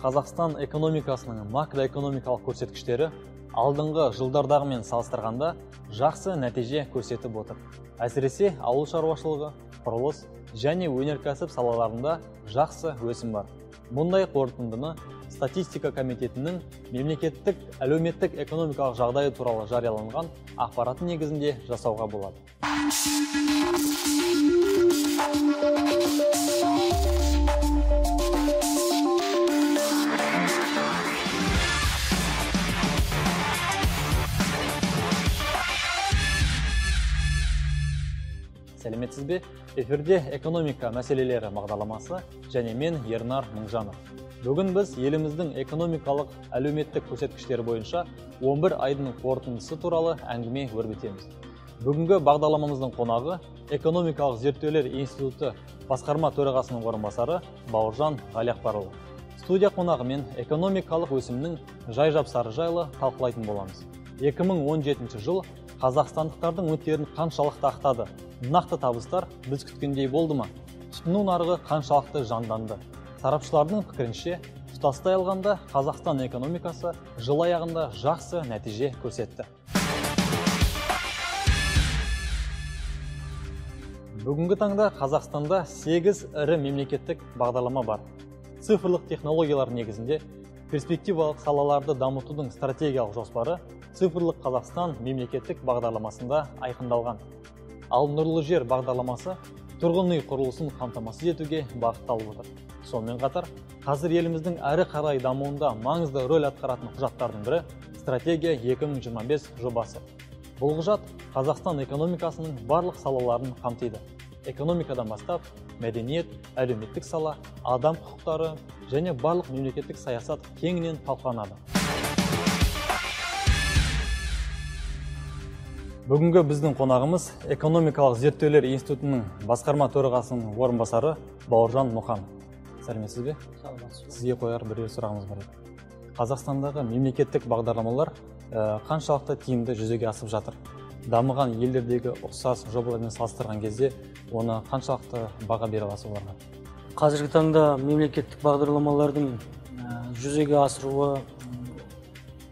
Қазақстан экономикасының макроэкономикалық көрсеткіштері алдыңғы жылдардағымен салыстырғанда жақсы нәтиже көрсетіп отыр. Әсіресе ауыл шаруашылығы, құрылыс және өнеркәсіп салаларында жақсы өсім бар. Мұндай қорытындыны Статистика комитетінің мемлекеттік әлеуметтік экономикалық жағдайы туралы жарияланған ақпарат негізінде жасауға болады. Сәлеметсіз бе? Эфирде экономика мәселелері бағдарламасы және мен Ернар Мұңжанов. Бүгін біз еліміздің экономикалық әлеуметтік көрсеткіштері бойынша 11 айдың қорытындысы туралы әңгіме өрбітеміз. Бүгінгі бағдарламамыздың қонағы экономикалық зерттеулер институты басқарма төрағасының орынбасары Бауыржан Ғалиақбарұлы. Студия қонағымен экономикалық өсімнің жай-жапсары жайлы талқылайтын боламыз. 2017 жыл қазақстандықтардың үміттерін қаншалықты ақтады? Нақты табыстар біз күткендей болды ма? Тұтыну нарығы қаншалықты жанданды? Сарапшылардың пікірінше, тұтастай алғанда Қазақстан экономикасы жыл аяғында жақсы нәтиже көрсетті. Бүгінгі таңда Қазақстанда 8 ірі мемлекеттік бағдарлама бар. Цифрлық технологиялар негізінде перспективалық салаларды дамытудың стратегиялық жоспары Цифрлық Қазақстан мемлекеттік бағдарламасында айқындалған. Ал Нұрлы жер бағдарламасы тұрғын үй құрылысын қамтамасыз етуге бағытталып отыр. Сонымен қатар, қазір еліміздің әрі қарай дамуында маңызды рөл атқаратын құжаттардың бірі Стратегия 2025 жобасы. Бұл құжат Қазақстан экономикасының барлық салаларын қамтиды. Экономикадан бастап, мәдениет, әлеуметтік сала, адам құқықтары және барлық мемлекеттік саясат кеңінен талқыланады. Бүгінгі біздің қонағымыз экономикалық зерттеулер институтының басқарма төрағасының орынбасары Бауыржан Мұқан. Сәлеметсіз бе? Сәлеметсіз. Сізге қояр бірер сұрағымыз бар. Қазақстандағы мемлекеттік бағдарламалар қаншалықты тиімді жүзеге асып жатыр? Дамыған елдердегі ұқсас жобалармен салыстырған кезде оны қаншалықты баға бере аласыз оларға? Қазіргі таңда мемлекеттік бағдарламалардың жүзеге асыруы,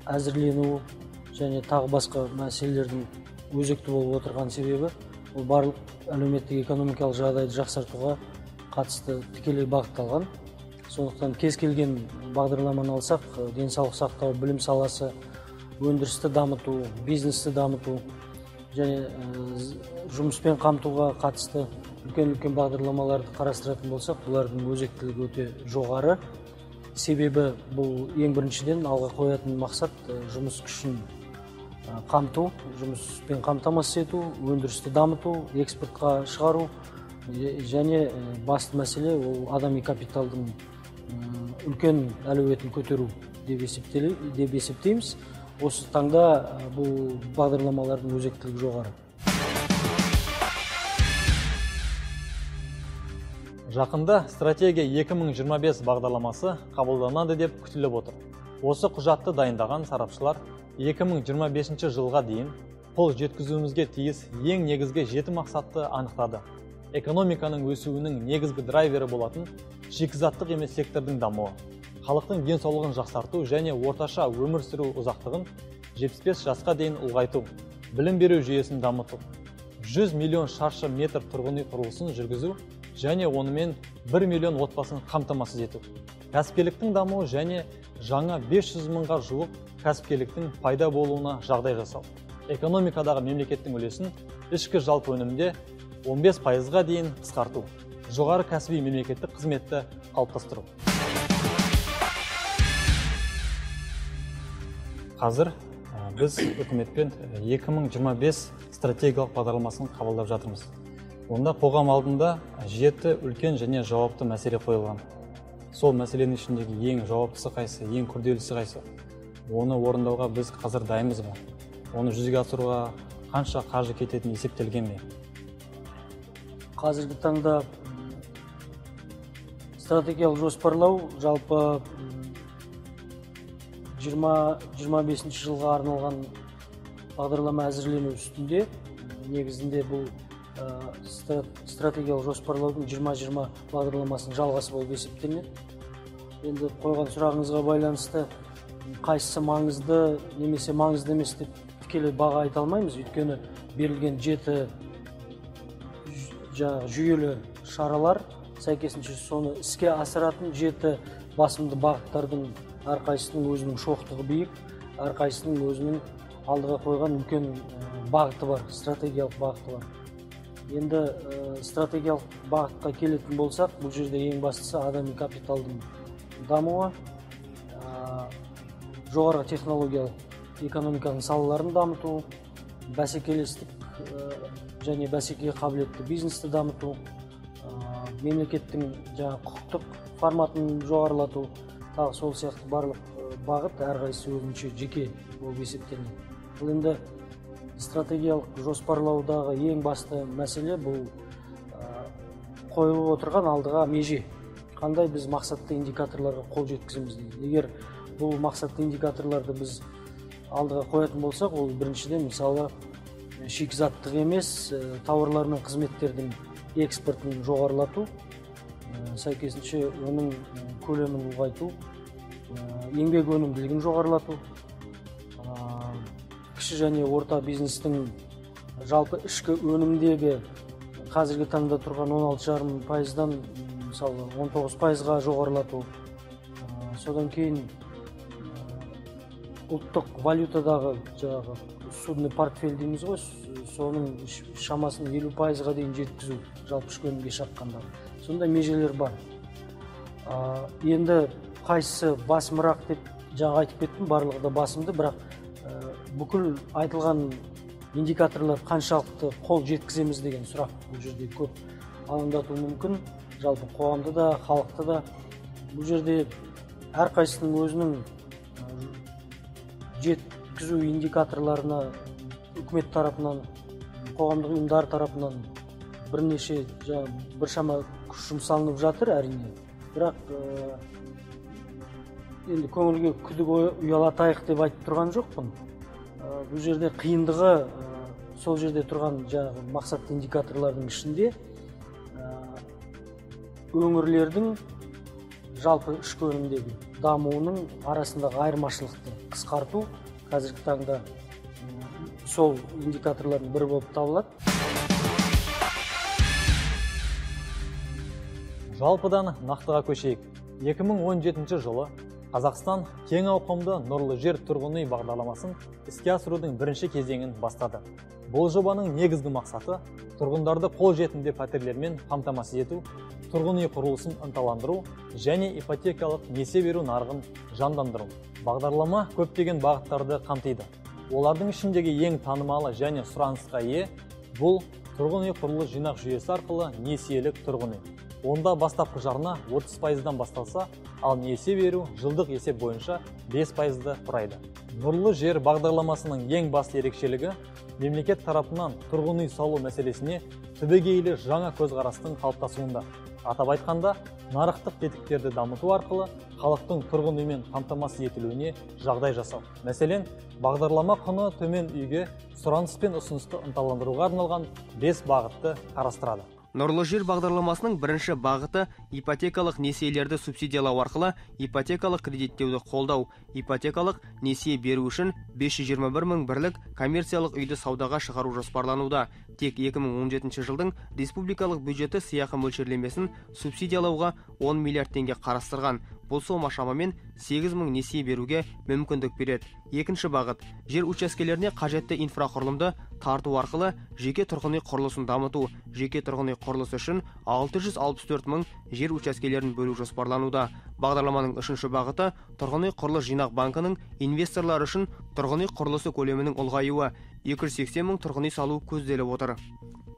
әзірленуі және тағы басқа мәселелердің өзекті болып отырған себебі ол барлық әлеуметтік экономикалық жағдайды жақсартуға қатысты тікелей бағытталған. Сондықтан кез келген бағдарламаны алсақ, денсаулық сақтау, білім саласы, өндірісті дамыту, бизнесті дамыту және жұмыспен қамтуға қатысты үлкен-үлкен бағдарламаларды қарастыратын болсақ, бұлардың өзектілігі өте жоғары. Себебі бұл ең біріншіден алға қоятын мақсат жұмыс күшін қамту, жұмыспен қамтамасыз ету, өндірісті дамыту, экспортқа шығару және басты мәселе ол адами капиталдың үлкен әлеуетін көтеру деп есептейміз. Осы таңда бұл бағдарламалардың өзектілігі жоғары. Жақында Стратегия 2025 бағдарламасы қабылданады деп күтіліп отыр. Осы құжатты дайындаған сарапшылар 2025 жылға дейін қол жеткізуімізге тиіс ең негізгі 7 мақсатты анықтады. Экономиканың өсуінің негізгі драйвері болатын шикізаттық емес сектордың дамуы, халықтың денсаулығын жақсарту және орташа өмір сүру ұзақтығын 75 жасқа дейін ұлғайту, білім беру жүйесін дамыту, 100 миллион шаршы метр тұрғын үй құрылысын жүргізу және онымен 1 миллион отбасын қамтамасыз ету, кәсіпкерліктің дамуы және жаңа 500 мыңға жуық кәсіпкерліктің пайда болуына жағдай жасау, экономикадағы мемлекеттің үлесін ішкі жалпы өнімде 15%-ға дейін қысқарту, жоғары кәсіби мемлекеттік қызметті қалыптастыру. Қазір біз үкіметпен 2025 стратегиялық бағдарламасын қабылдап жатырмыз. Онда қоғам алдында 7 үлкен және жауапты мәселе қойылған. Сол мәселенің ішіндегі ең жауаптысы қайсы, ең күрделісі қайсы? Оны орындауға біз қазір дайынбыз ба? Оны жүзеге асыруға қанша қаржы кететіні есептелген бе? Қазіргі таңда стратегиялық жоспарлау жалпы 2025 жылға арналған бағдарлама әзірлену үстінде. Негізінде бұл стратегиялық жоспарлаудың 2020 бағдарламасының жалғасы болып есептелінеді. енді қойған сұрағыңызға байланысты қайсысы маңызды немесе маңызды емес деп тікелей баға айта алмаймыз, өйткені берілген 7 жүйелі шаралар сәйкесінше соны іске асыратын 7 басымды бағыттардың әрқайсысының өзінің шоқтығы биік, әрқайсысының өзінің алдыға қойған үлкен бағыты бар, стратегиялық бағыты бар. Енді стратегиялық бағытқа келетін болсақ, бұл жерде ең бастысы адами капиталдың дамуы, жоғары технологиялық экономиканың салаларын дамыту, бәсекелестік және бәсекеге қабілетті бизнесті дамыту, мемлекеттің құқықтық форматын жоғарылату, тағы сол сияқты барлық бағыт әрқайсысы өзінше жеке болып есептеледі. Бұл енді стратегиялық жоспарлаудағы ең басты мәселе бұл қойылып отырған алдыға меже. Қандай біз мақсатты индикаторларға қол жеткіземіз дейді. Егер бұл мақсатты индикаторларды біз алдыға қоятын болсақ, ол біріншіден мысалы шикізаттық емес тауарлар мен қызметтердің экспортын жоғарылату, сәйкесінше оның көлемін ұлғайту, еңбек өнімділігін жоғарылату, кіші және орта бизнестің жалпы ішкі өнімдегі қазіргі таңда тұрған 16,5%-дан мысалы 19%-ға жоғарылату. Содан кейін ұлттық валютадағы жаңағы судный портфель дейміз ғой, соның шамасын 50%-ға дейін жеткізу жалпы ішкі өнімге шаққанда. Сонда межелер бар. Енді қайсысы басымырақ деп жаңа айтып кеттім, барлығы да басымды, бірақ бүкіл айтылған индикаторлар қаншалықты қол жеткіземіз деген сұрақ бұл жерде көп алаңдатуы мүмкін, жалпы қоғамды да, халықты да. Бұл жерде әрқайсының өзінің жеткізу индикаторларына үкімет тарапынан, қоғамдық ұйымдар тарапынан біршама күш жұмсалынып жатыр әрине. Бірақ енді көңілге күдік ұялатайық деп айтып тұрған жоқпын. Бұл жерде қиындығы сол жерде тұрған жаңағы мақсатты индикаторлардың ішінде өңірлердің жалпы ішкі өнімдегі дамуының арасындағы айырмашылықты қысқарту қазіргі таңда сол индикаторлардың бірі болып табылады. Жалпыдан нақтыға көшейік. 2017 жылы Қазақстан кең ауқымды нұрлы жер тұрғын үй бағдарламасын іске асырудың бірінші кезеңін бастады. Бұл жобаның негізгі мақсаты тұрғындарды қолжетімді пәтерлермен қамтамасыз ету, тұрғын үй құрылысын ынталандыру және ипотекалық несие беру нарығын жандандыру. Бағдарлама көптеген бағыттарды қамтиды. Олардың ішіндегі ең танымалы және сұранысқа ие бұл тұрғын үй құрылыс жинақ жүйесі арқылы несиелік тұрғын үй. Онда бастапқы жарна 30%-дан басталса, ал несие беру жылдық есеп бойынша 5%-ды құрайды. Нұрлы жер бағдарламасының ең басты ерекшелігі мемлекет тарапынан тұрғын үй салу мәселесіне түбегейлі жаңа көзқарастың қалыптасуында. Атап айтқанда, нарықтық тетіктерді дамыту арқылы халықтың тұрғын үймен қамтамасыз етілуіне жағдай жасау. Мәселен, бағдарлама құны төмен үйге сұраныс пен ұсынысты ынталандыруға арналған 5 бағытты қарастырады. Нұрлы жер бағдарламасының бірінші бағыты ипотекалық несиелерді субсидиялау арқылы ипотекалық кредиттеуді қолдау, ипотекалық несие беру үшін 521,000 бірлік коммерциялық үйді саудаға шығару жоспарлануда. Тек 2017 жылдың республикалық бюджеті сыйақы мөлшерлемесін субсидиялауға 10 миллиард теңге қарастырған. Бұл сома шамамен 8,000 несие беруге мүмкіндік береді. Екінші бағыт – жер учаскелеріне қажетті инфрақұрылымды тарту арқылы жеке тұрғын үй құрылысын дамыту. Жеке тұрғын үй құрылысы үшін 664,000 жер учаскелерін бөлу жоспарлануда. Бағдарламаның үшінші бағыты – тұрғын үй құрылыс жинақ банкінің инвесторлар үшін тұрғын үй құрылысы көлемінің ұлғаюы, 280,000 тұрғын үй салу көзделіп отыр.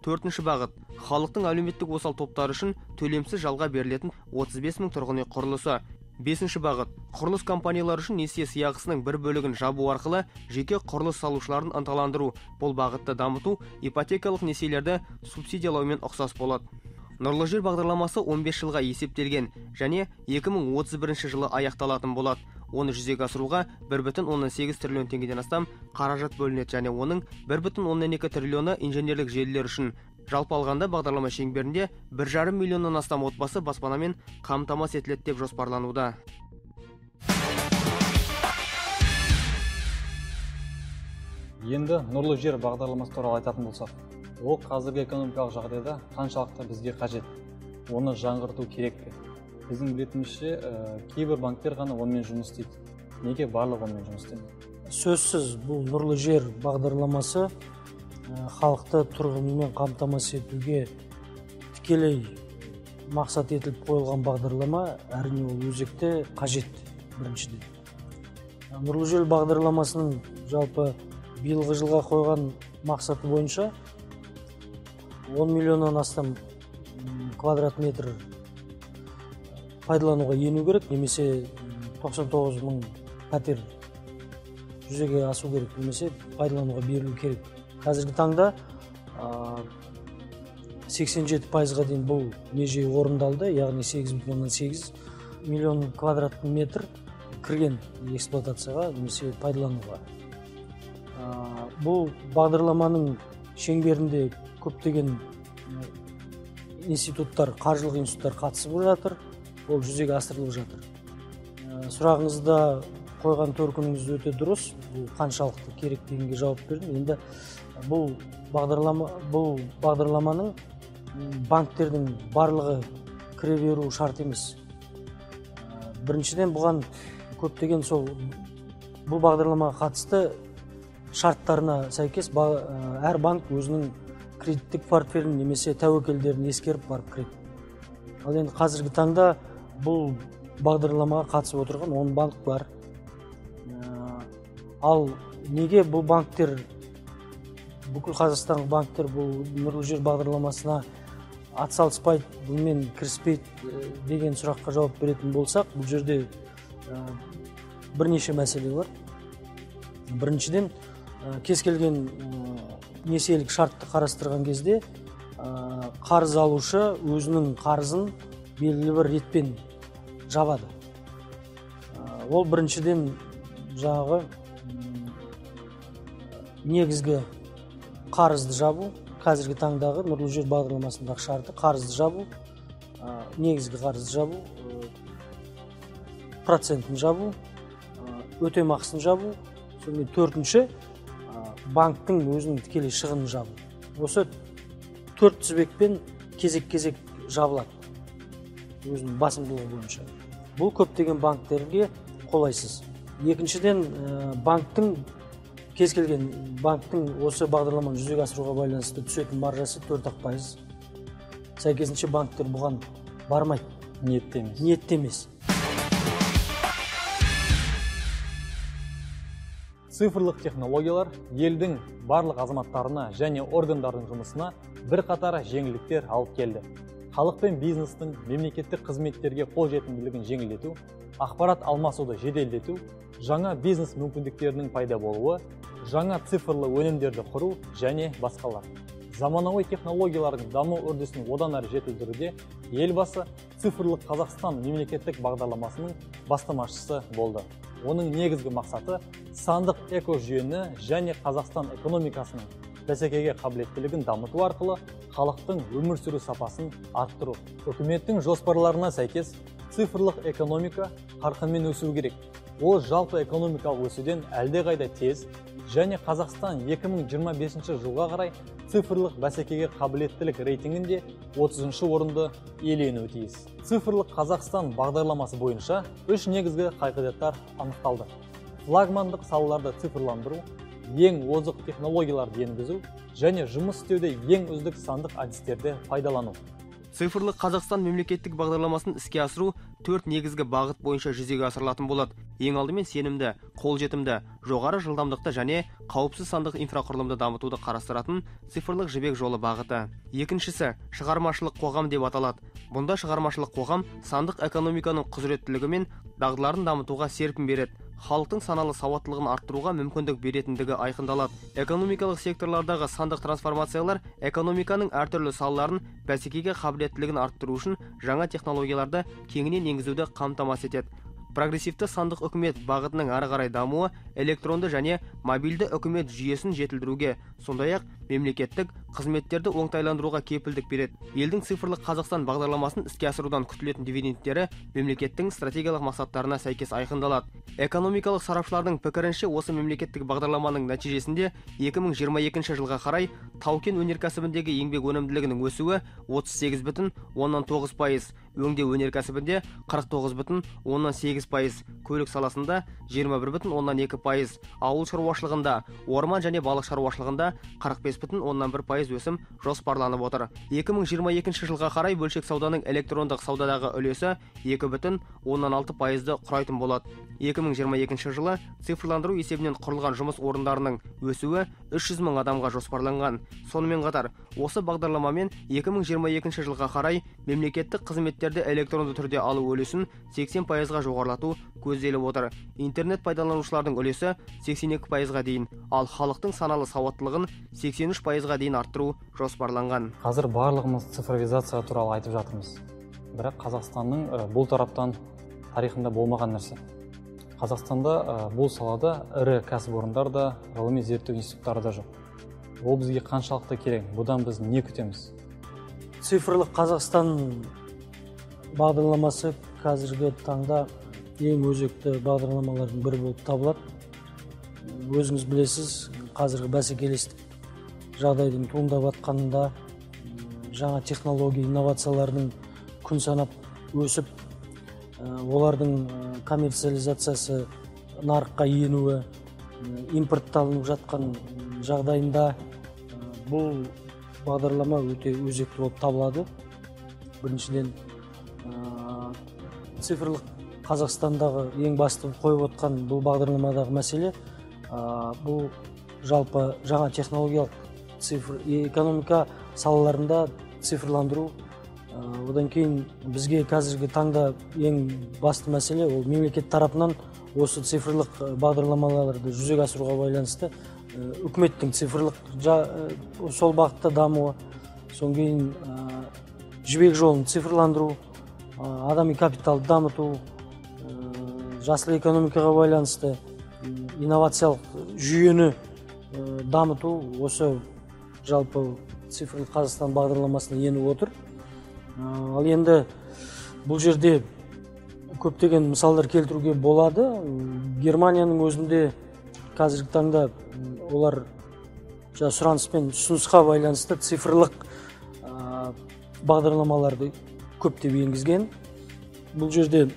Төртінші бағыт – халықтың әлеуметтік осал топтары үшін төлемсіз жалға берілетін 35,000 тұрғын үй құрылысы. Бесінші бағыт – құрылыс компаниялары үшін несие сыйақысының бір бөлігін жабу арқылы жеке құрылыс салушыларын ынталандыру. Бұл бағытты дамыту ипотекалық несиелерді субсидиялаумен ұқсас болады. Нұрлы жер бағдарламасы 15 жылға есептелген және 2031 жылы аяқталатын болады. Оны жүзеге асыруға 1,8 трлн теңгеден астам қаражат бөлінеді және оның 1,2 трлн инженерлік желілер үшін. Жалпы алғанда бағдарлама шеңберінде 1,5 миллионнан астам отбасы баспанамен қамтамасыз етіледі деп жоспарлануда. Енді нұрлы жер бағдарламасы туралы айтатын болсақ, ол қазіргі экономикалық жағдайда қаншалықты бізге қажет? Оны жаңғырту керек пе? Біздің білетімізше, кейбір банктер ғана онымен жұмыс істейді. Неге барлығы онымен жұмыс істемейді? Сөзсіз, бұл нұрлы жер бағдарламасы халықты тұрғын үймен қамтамасыз етуге тікелей мақсат етіліп қойылған бағдарлама, әрине ол өзекті қажет біріншіден. Нұрлы жер бағдарламасының жалпы биылғы жылға қойған мақсаты бойынша 10 миллионнан астам квадрат метр пайдалануға ену керек, немесе 99 мың пәтер жүзеге асу керек, немесе пайдалануға берілу керек. Қазіргі таңда 87%-ға дейін бұл меже орындалды, яғни 8,8 миллион квадрат метр кірген эксплуатацияға, немесе пайдалануға. Бұл бағдарламаның шеңберінде көптеген институттар, қаржылық институттар қатысып жатыр, ол жүзеге асырылып жатыр. Сұрағыңызда қойған төркініңіз өте дұрыс, бұл қаншалықты керек дегенге жауап бердім. Енді бұл бағдарламаның банктердің барлығы кіре беру шарт емес. Біріншіден бұған көптеген сол бұл бағдарламаға қатысты шарттарына сәйкес әр банк өзінің кредиттік портфелін немесе тәуекелдерін ескеріп барып кіреді. Ал енді қазіргі таңда бұл бағдарламаға қатысып отырған 10 банк бар. Ал неге бұл банктер, бүкіл Қазақстан банктер бұл нұрлы жер бағдарламасына атсалыспайды, бұнымен кіріспейді деген сұраққа жауап беретін болсақ, бұл жерде бірнеше мәселе бар. Біріншіден, кез келген несиелік шартты қарастырған кезде қарыз алушы өзінің қарызын белгілі бір ретпен жабады. Ол біріншіден жағы негізгі қарызды жабу, қазіргі таңдағы нұрлы жер бағдарламасындағы шарты қарызды жабу, негізгі қарызды жабу, процентін жабу, өтемақысын жабу. Сонымен төртінші, банктың өзінің тікелей шығынын жабу. Осы төрт тізбекпен кезек-кезек жабылады өзінің басымдылығы бойынша. Бұл көптеген банктерге қолайсыз. Екіншіден, кез келген банктың осы бағдарламаны жүзеге асыруға байланысты түсетін маржасы 4%. Сәйкесінше банктер бұған бармайды. Ниеттемес. Цифрлық технологиялар елдің барлық азаматтарына және органдардың жұмысына бір қатары жеңілдіктер алып келді. Халық пен бизнестің мемлекеттік қызметтерге қол жетімділігін жеңілдету, ақпарат алмасуды жеделдету, жаңа бизнес мүмкіндіктерінің пайда болуы, жаңа цифрлы өнімдерді құру және басқалар. Заманауи технологиялардың даму үрдісін одан әрі жетілдіруде елбасы Цифрлық Қазақстан мемлекеттік бағдарламасының бастамашысы болды. Оның негізгі мақсаты сандық экожүйені және Қазақстан экономикасының бәсекеге қабілеттілігін дамыту арқылы халықтың өмір сүру сапасын арттыру. Үкіметтің жоспарларына сәйкес цифрлық экономика қарқынмен өсу керек. Ол жалпы экономикалық өсуден әлдеқайда тез және Қазақстан 2025 жылға қарай цифрлық бәсекеге қабілеттілік рейтингінде 30-шы орынды иеленуі тиіс. Цифрлық Қазақстан бағдарламасы бойынша 3 негізгі қағидаттар анықталды. Флагмандық салаларды цифрландыру, ең озық технологияларды енгізу және жұмыс істеуде ең үздік сандық әдістерді пайдалану. Цифрлық Қазақстан мемлекеттік бағдарламасын іске асыру 4 негізгі бағыт бойынша жүзеге асырылатын болады. Ең алдымен сенімді, қолжетімді, жоғары жылдамдықты және қауіпсіз сандық инфрақұрылымды дамытуды қарастыратын цифрлық жібек жолы бағыты. Екіншісі, шығармашылық қоғам деп аталады. Бұнда шығармашылық қоғам сандық экономиканың құзыреттілігі мен дағдыларын дамытуға серпін береді. Халықтың саналы сауаттылығын арттыруға мүмкіндік беретіндігі айқындалады. Экономикалық секторлардағы сандық трансформациялар экономиканың әртүрлі салаларын бәсекеге қабілеттілігін арттыру үшін жаңа технологияларды кеңінен енгізуді қамтамасыз етеді. Прогрессивті сандық үкімет бағытының ары қарай дамуы электронды және мобильді үкімет жүйесін жетілдіруге, сондай-ақ мемлекеттік, қызметтерді оңтайландыруға кепілдік береді. Елдің цифрлық Қазақстан бағдарламасын іске асырудан күтілетін дивидендтері мемлекеттің стратегиялық мақсаттарына сәйкес айқындалады. Экономикалық сарапшылардың пікірінше, осы мемлекеттік бағдарламаның нәтижесінде 2022 жылға қарай таукен өнеркәсібіндегі еңбек өнімділігінің өсуі 38,9%, өңдеу өнеркәсібінде 49,8%, көлік саласында 21,2%, ауыл шаруашылығында, орман және балық шаруашылығында 45,1% өсім жоспарланып отыр. 2022 жылға қарай бөлшек сауданың электрондық саудадағы үлесі 2,6%-ды құрайтын болады. 2022 жылы цифрландыру есебінен құрылған жұмыс орындарының өсуі 300,000 адамға жоспарланған. Сонымен қатар, осы бағдарламамен 2022 жылға қарай мемлекеттік қызметтерді электронды түрде алу үлесін 80%-ға жоғарлату көзделіп отыр. Интернет пайдаланушылардың үлесі 82%-ға дейін, ал халықтың саналы сауаттылығын 83%-ға дейін арттыру жоспарланған. Қазір барлығымыз цифровизация туралы айтып жатырмыз. Бірақ Қазақстанның бұл тараптан тарихында болмаған нәрсе. Қазақстанда бұл салада ірі кәсіпорындар да, ғылыми зерттеу институттары да жоқ. Ол бізге қаншалықты керек? Бұдан біз не күтеміз? Цифрлық Қазақстан бағдарламасы қазіргі таңда ең өзекті бағдарламалардың бірі болып табылады. Өзіңіз білесіз, қазіргі бәсекелестік жағдайдың туындап жатқанында жаңа технология, инновациялардың күн санап өсіп, олардың коммерциализациясы, нарыққа енуі, импортталынып жатқан жағдайында бұл бағдарлама өте өзекті болып табылады. Біріншіден, цифрлық Қазақстандағы ең басты қойып отқан бұл бағдарламадағы мәселе, бұл жалпы жаңа технологиялық цифр экономика салаларында цифрландыру. Одан кейін бізге қазіргі таңда ең басты мәселе ол мемлекет тарапынан осы цифрлық бағдарламаларды жүзеге асыруға байланысты үкіметтің цифрлық сол бағытта дамуы, содан кейін жібек жолын цифрландыру, адами капиталды дамыту, жасыл экономикаға байланысты инновациялық жүйені дамыту осы жалпы цифрлық Қазақстан бағдарламасына еніп отыр. Ал енді бұл жерде көптеген мысалдар келтіруге болады. Германияның өзінде қазіргі таңда олар сұраныс пен ұсынысқа байланысты цифрлық бағдарламаларды көптеп енгізген. Бұл жерде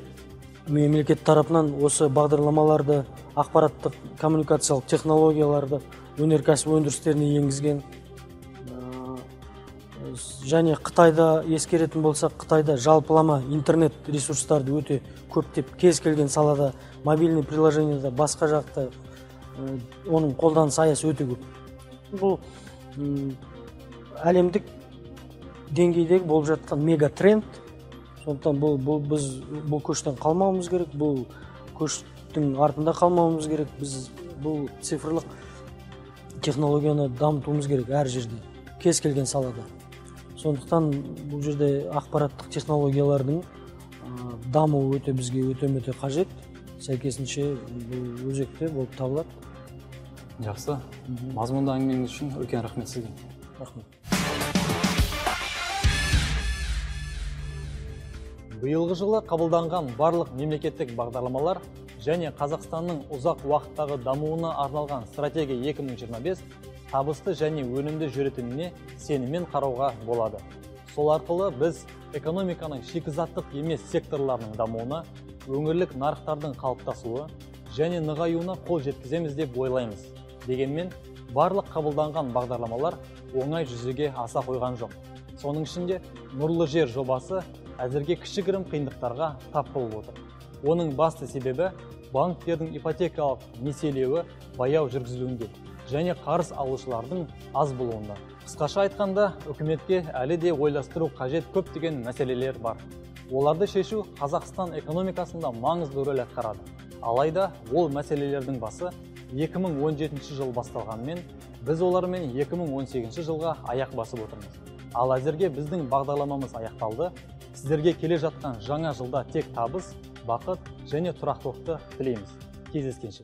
мемлекет тарапынан осы бағдарламаларды, ақпараттық коммуникациялық технологияларды өнеркәсіп өндірістеріне енгізген. Және Қытайда ескеретін болсақ, Қытайда жалпылама интернет ресурстарды өте көптеп, кез келген салада, мобильный приложенияда, басқа жақта оның қолданыс аясы өте көп. Бұл әлемдік деңгейдегі болып жатқан мега тренд. Сондықтан біз бұл көштен қалмауымыз керек, бұл көштің артында қалмауымыз керек, біз бұл цифрлық технологияны дамытуымыз керек әр жерде, кез келген салада. Сондықтан бұл жерде ақпараттық технологиялардың дамуы өте бізге өте қажет, сәйкесінше бұл өзекті болып табылады. Жақсы, мазмұнды әңгімеңіз үшін үлкен рахмет сізге. Рахмет. Биылғы жылы қабылданған барлық мемлекеттік бағдарламалар және Қазақстанның ұзақ уақыттағы дамуына арналған стратегия 2025 табысты және өнімді жүретініне сеніммен қарауға болады. Сол арқылы біз экономиканың шикізаттық емес секторларының дамуына, өңірлік нарықтардың қалыптасуы және нығаюына қол жеткіземіз деп ойлаймыз. Дегенмен, барлық қабылданған бағдарламалар оңай жүзеге аса қойған жоқ. Соның ішінде Нұрлы жер жобасы әзірге кішігірім қиындықтарға тап болып отыр. Оның басты себебі банктердің ипотекалық несиелеуі баяу жүргізілуінде және қарыз алушылардың аз болуында. Қысқаша айтқанда, үкіметке әлі де ойластыру қажет көптеген мәселелер бар. Оларды шешу Қазақстан экономикасында маңызды рөл атқарады. Алайда ол мәселелердің басы 2017 жыл басталғанмен, біз олармен 2018 жылға аяқ басып отырмыз. Ал әзірге біздің бағдарламамыз аяқталды. Сіздерге келе жатқан жаңа жылда тек табыс, бақыт және тұрақтылықты тілейміз. Кездескенше.